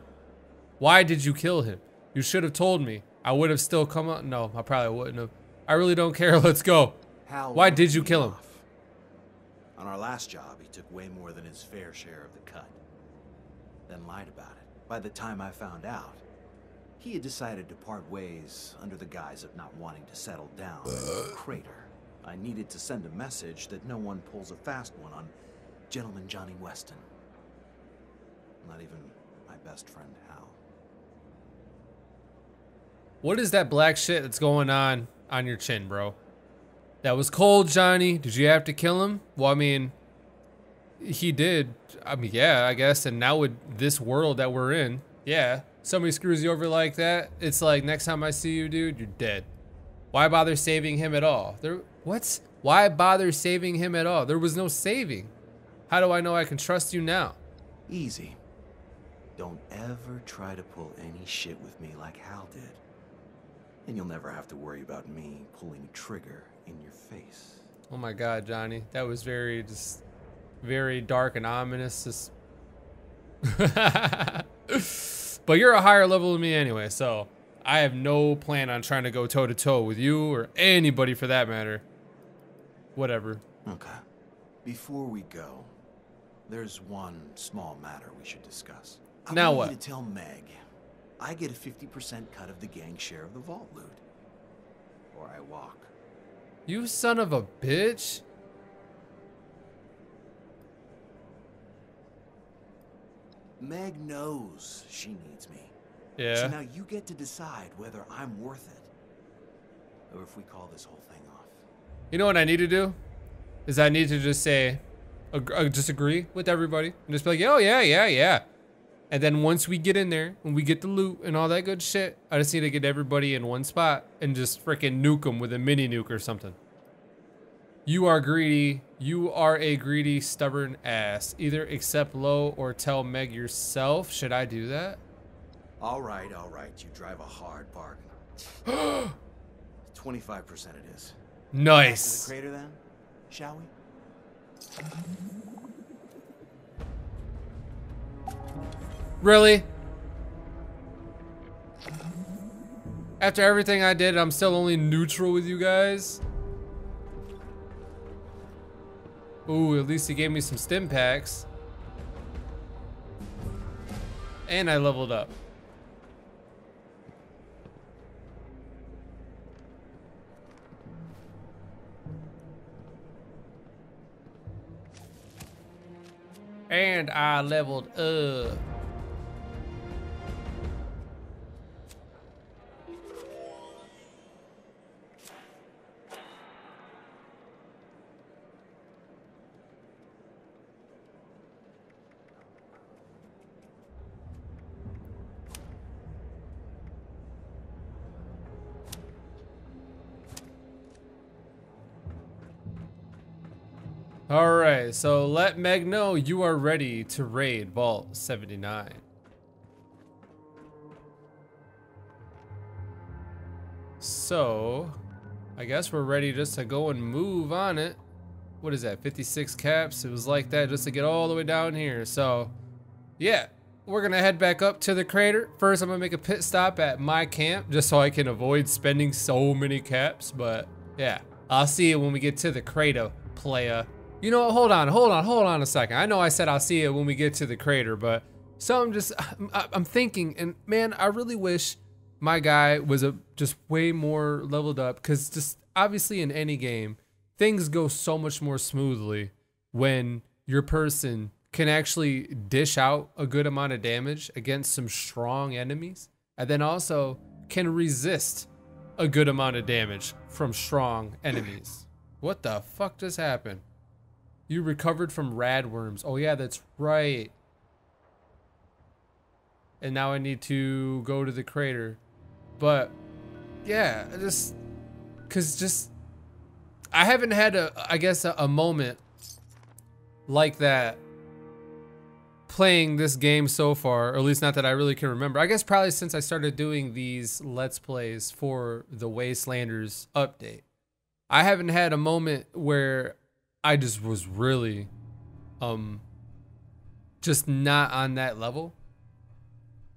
Why did you kill him? You should have told me. I would have still come out. No, I probably wouldn't have. I really don't care. Let's go. Hal, why did you kill him? Off. On our last job, he took way more than his fair share of the cut. Then lied about it. By the time I found out, he had decided to part ways under the guise of not wanting to settle down. Uh. Crater. I needed to send a message that no one pulls a fast one on Gentleman Johnny Weston. Not even my best friend, Hal. What is that black shit that's going on on your chin, bro? That was cold, Johnny. Did you have to kill him? Well, I mean, he did. I mean, yeah, I guess. And now with this world that we're in, yeah, somebody screws you over like that. It's like, next time I see you, dude, you're dead. Why bother saving him at all? There, what? Why bother saving him at all? There was no saving. How do I know I can trust you now? Easy. Don't ever try to pull any shit with me like Hal did. And you'll never have to worry about me pulling a trigger in your face. Oh my God, Johnny, that was very just very dark and ominous. Just but you're a higher level than me anyway, so I have no plan on trying to go toe to toe with you or anybody for that matter. Whatever. Okay. Before we go, there's one small matter we should discuss. I now want what? You to tell Meg, I get a fifty percent cut of the gang share of the vault loot, or I walk. You son of a bitch. Meg knows she needs me. Yeah. So now you get to decide whether I'm worth it, or if we call this whole thing off. You know what I need to do? Is I need to just say, ag uh, just agree with everybody. And just be like, oh yeah, yeah, yeah. And then once we get in there, and we get the loot and all that good shit, I just need to get everybody in one spot and just freaking nuke them with a mini nuke or something. You are greedy. You are a greedy, stubborn ass. Either accept low or tell Meg yourself. Should I do that? All right, all right. You drive a hard bargain. twenty-five percent it is. Nice. The crater then, shall we? Really? After everything I did, I'm still only neutral with you guys? Ooh, at least he gave me some stim packs. And I leveled up. And I leveled up. All right, so let Meg know you are ready to raid Vault seventy-nine. So, I guess we're ready just to go and move on it. What is that, fifty-six caps? It was like that just to get all the way down here. So, yeah, we're gonna head back up to the crater. First, I'm gonna make a pit stop at my camp just so I can avoid spending so many caps, but yeah, I'll see you when we get to the crater, playa. You know what, hold on, hold on, hold on a second. I know I said I'll see it when we get to the crater, but so I'm just, I'm, I'm thinking, and man, I really wish my guy was a, just way more leveled up, because just obviously in any game, things go so much more smoothly when your person can actually dish out a good amount of damage against some strong enemies, and then also can resist a good amount of damage from strong enemies. What the fuck just happened? You recovered from radworms. Oh yeah, that's right. And now I need to go to the crater. But yeah, I just, cause just, I haven't had a, I guess a, a moment like that playing this game so far, or at least not that I really can remember. I guess probably since I started doing these Let's Plays for the Wastelanders update. I haven't had a moment where I just was really um, just not on that level.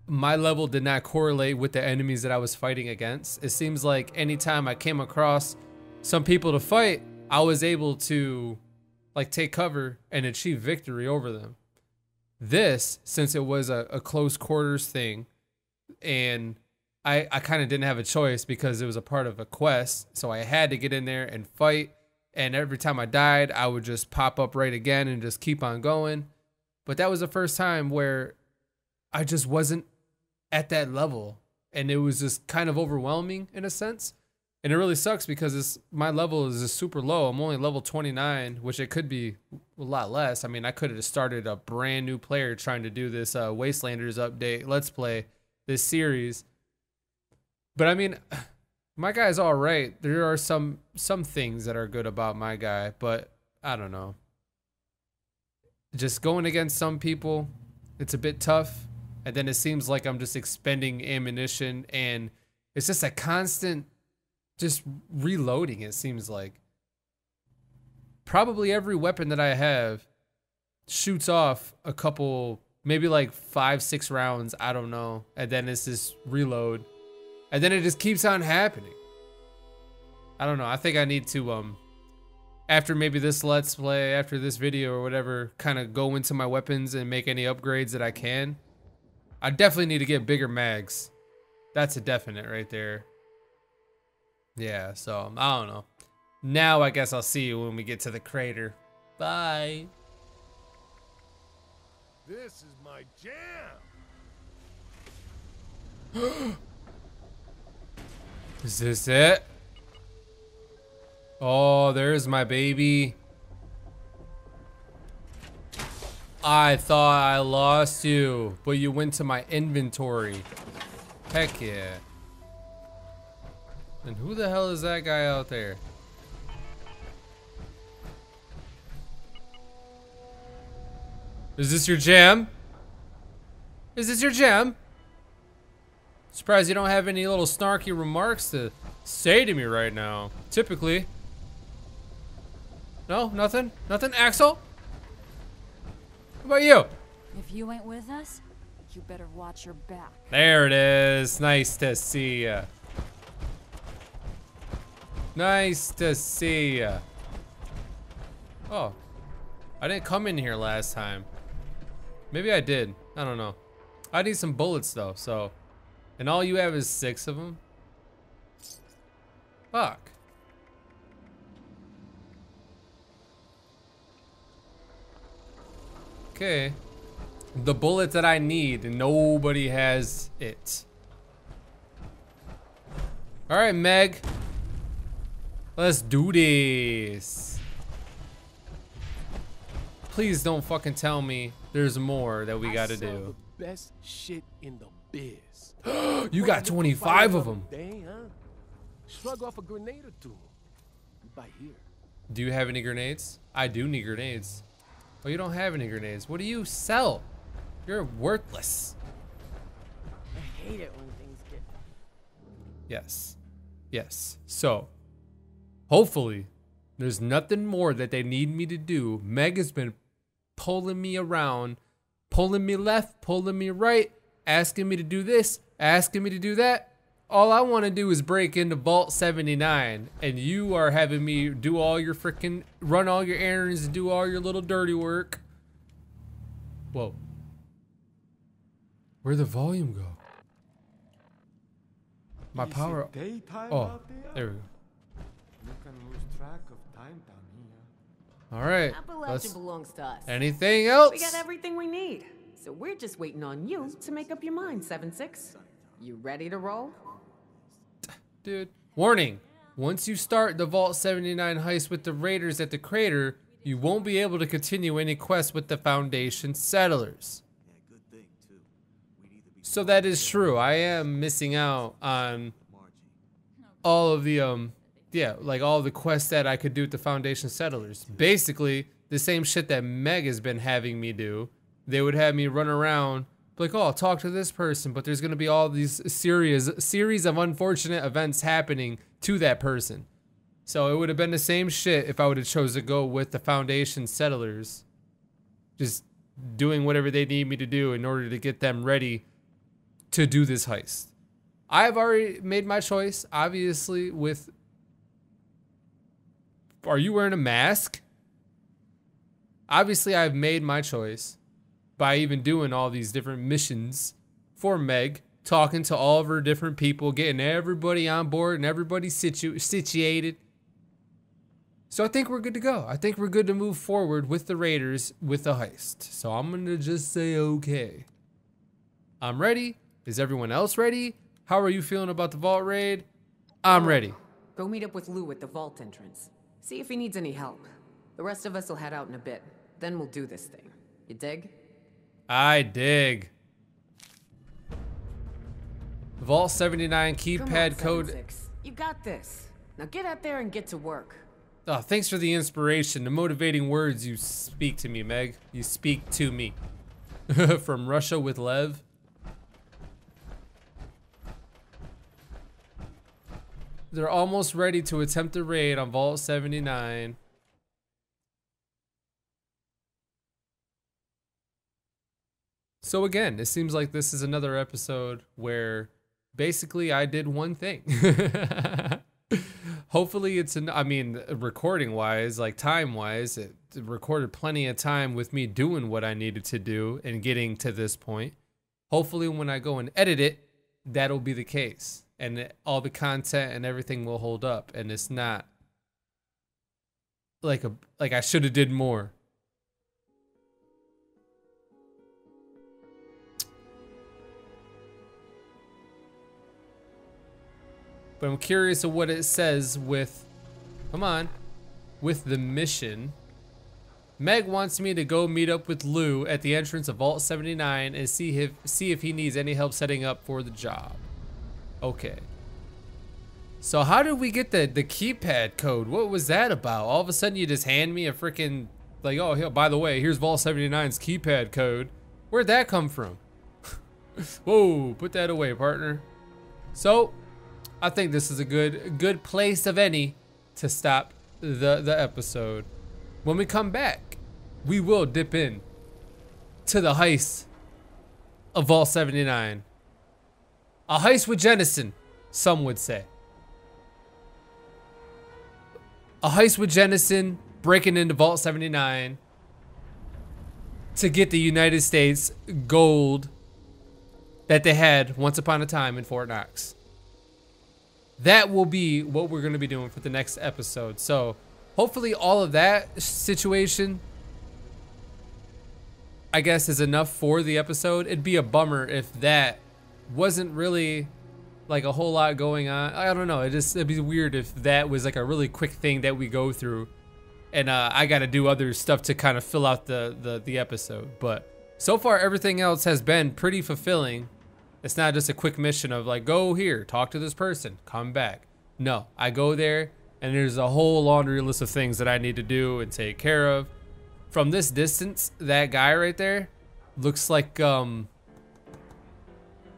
My level did not correlate with the enemies that I was fighting against. It seems like anytime I came across some people to fight, I was able to like take cover and achieve victory over them. This, since it was a, a close quarters thing, and I, I kind of didn't have a choice because it was a part of a quest, so I had to get in there and fight. And every time I died, I would just pop up right again and just keep on going. But that was the first time where I just wasn't at that level. And it was just kind of overwhelming in a sense. And it really sucks because it's, my level is just super low. I'm only level twenty-nine, which it could be a lot less. I mean, I could have started a brand new player trying to do this uh, Wastelanders update, Let's Play, this series. But I mean... My guy's all right. There are some some things that are good about my guy, but I don't know. Just going against some people, it's a bit tough. And then it seems like I'm just expending ammunition, and it's just a constant just reloading, it seems like. probably every weapon that I have shoots off a couple, maybe like five, six rounds, I don't know. And then it's this reload. And then it just keeps on happening. I don't know. I think I need to, um, after maybe this Let's Play, after this video or whatever, kind of go into my weapons and make any upgrades that I can. I definitely need to get bigger mags. That's a definite right there. Yeah, so I don't know. Now I guess I'll see you when we get to the crater. Bye. This is my jam. Is this it? Oh, there's my baby. I thought I lost you, but you went to my inventory. Heck yeah. And who the hell is that guy out there? Is this your jam? Is this your jam? Surprised you don't have any little snarky remarks to say to me right now. Typically. No, nothing? Nothing? Axel? What about you? If you ain't with us, you better watch your back. There it is. Nice to see ya. Nice to see ya. Oh. I didn't come in here last time. Maybe I did. I don't know. I need some bullets though, so. And all you have is six of them? Fuck. Okay, the bullet that I need, and nobody has it. All right, Meg, let's do this. Please don't fucking tell me there's more that we gotta I saw do. The best shit in the biz. You got twenty-five of them. Day, huh? Shrug off a grenade or two. By here. Do you have any grenades? I do need grenades. Oh, you don't have any grenades. What do you sell? You're worthless. I hate it when things get... Yes. Yes. So, hopefully, there's nothing more that they need me to do. Meg has been pulling me around, pulling me left, pulling me right, asking me to do this, asking me to do that. All I want to do is break into Vault seventy-nine, and you are having me do all your freaking, run all your errands and do all your little dirty work. Whoa. Where'd the volume go? My is power. Oh, there? there we go. You can lose track of time down here. All right. Appalachia belongs to us. Anything else? We got everything we need, so we're just waiting on you to make up your mind, seven six. You ready to roll? Dude, warning. Once you start the Vault seventy-nine heist with the raiders at the crater, you won't be able to continue any quests with the Foundation settlers. So that is true. I am missing out on all of the, um, yeah, like all the quests that I could do with the Foundation settlers. Basically, the same shit that Meg has been having me do. They would have me run around like, oh, I'll talk to this person, but there's gonna be all these series series of unfortunate events happening to that person. So it would have been the same shit if I would have chose to go with the Foundation settlers, just doing whatever they need me to do in order to get them ready to do this heist. I've already made my choice, obviously. With, are you wearing a mask? Obviously, I've made my choice by even doing all these different missions for Meg, talking to all of her different people, getting everybody on board and everybody situ situated. So I think we're good to go. I think we're good to move forward with the raiders with the heist. So I'm gonna just say, okay, I'm ready. Is everyone else ready? How are you feeling about the vault raid? I'm ready. Go meet up with Lou at the vault entrance. See if he needs any help. The rest of us will head out in a bit. Then we'll do this thing. You dig? I dig. Vault seventy-nine keypad code. You got this. Now get out there and get to work. Oh, thanks for the inspiration, the motivating words you speak to me, Meg. You speak to me. From Russia with Lev. They're almost ready to attempt the raid on Vault seventy-nine. So again, it seems like this is another episode where basically I did one thing. Hopefully it's an, I mean, recording wise, like time wise, it recorded plenty of time with me doing what I needed to do and getting to this point. Hopefully when I go and edit it, that'll be the case. And all the content and everything will hold up. And it's not like a, like I should have did more. But I'm curious of what it says with, come on, with the mission. Meg wants me to go meet up with Lou at the entrance of Vault seventy-nine and see if, see if he needs any help setting up for the job. Okay. So how did we get the, the keypad code? What was that about? All of a sudden you just hand me a freaking, like, oh, here, by the way, here's Vault seventy-nine's keypad code. Where'd that come from? Whoa, put that away, partner. So, I think this is a good good place of any to stop the, the episode. When we come back, we will dip in to the heist of Vault seventy-nine. A heist with Jennison, some would say. A heist with Jennison breaking into Vault seventy-nine to get the United States gold that they had once upon a time in Fort Knox. That will be what we're going to be doing for the next episode. So hopefully all of that situation, I guess, is enough for the episode. It'd be a bummer if that wasn't really like a whole lot going on. I don't know. It just, it'd be weird if that was like a really quick thing that we go through. And uh, I got to do other stuff to kind of fill out the, the, the episode. But so far, everything else has been pretty fulfilling. It's not just a quick mission of like, go here, talk to this person, come back. No, I go there and there's a whole laundry list of things that I need to do and take care of. From this distance, that guy right there looks like, um,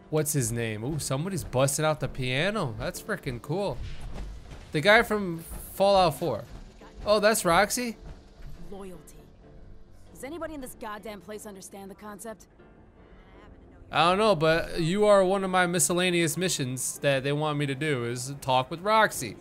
what's his name? Ooh, somebody's busting out the piano. That's freaking cool. The guy from Fallout four. Oh, that's Roxy? Loyalty. Does anybody in this goddamn place understand the concept? I don't know, but you are one of my miscellaneous missions that they want me to do is talk with Roxy.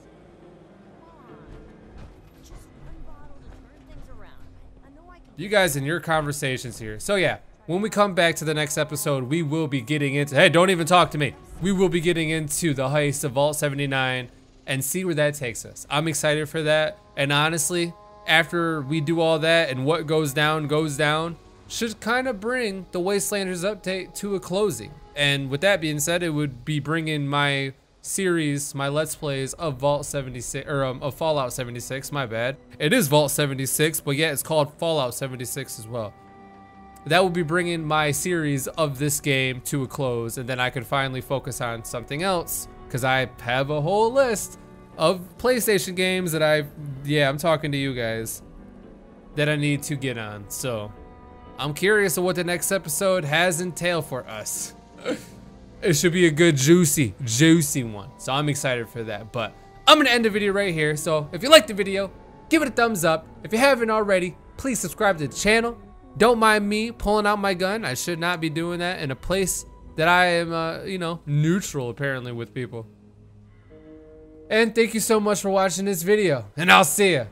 You guys and your conversations here. So yeah, when we come back to the next episode, we will be getting into, hey, don't even talk to me. We will be getting into the heist of Vault seventy-nine and see where that takes us. I'm excited for that. And honestly, after we do all that and what goes down goes down, should kind of bring the Wastelanders update to a closing. And with that being said, it would be bringing my series, my Let's Plays of Vault seventy-six, or um, of Fallout seventy-six, my bad. It is Vault seventy-six, but yeah, it's called Fallout seventy-six as well. That will be bringing my series of this game to a close, and then I can finally focus on something else, because I have a whole list of PlayStation games that I've, yeah, I'm talking to you guys, that I need to get on, so. I'm curious of what the next episode has in tail for us. It should be a good juicy, juicy one. So I'm excited for that, but I'm gonna end the video right here. So if you liked the video, give it a thumbs up. If you haven't already, please subscribe to the channel. Don't mind me pulling out my gun. I should not be doing that in a place that I am, uh, you know, neutral apparently with people. And thank you so much for watching this video, and I'll see ya.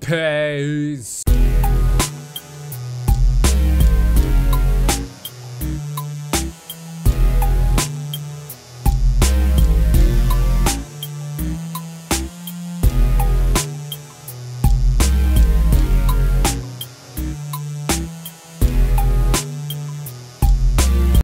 Peace.